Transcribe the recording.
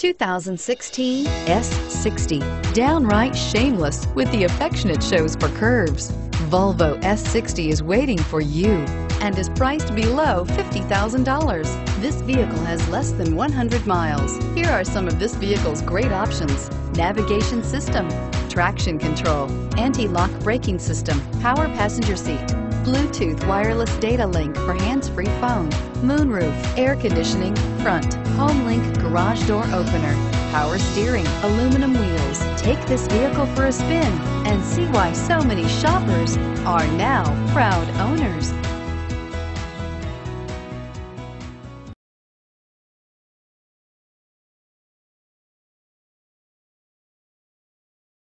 2016 S60. Downright shameless with the affection it shows for curves. Volvo S60 is waiting for you and is priced below $50,000. This vehicle has less than 100 miles. Here are some of this vehicle's great options: navigation system, traction control, anti-lock braking system, power passenger seat, Bluetooth wireless data link for hands-free phone, moonroof, air conditioning, front, HomeLink garage door opener, power steering, aluminum wheels. Take this vehicle for a spin and see why so many shoppers are now proud owners.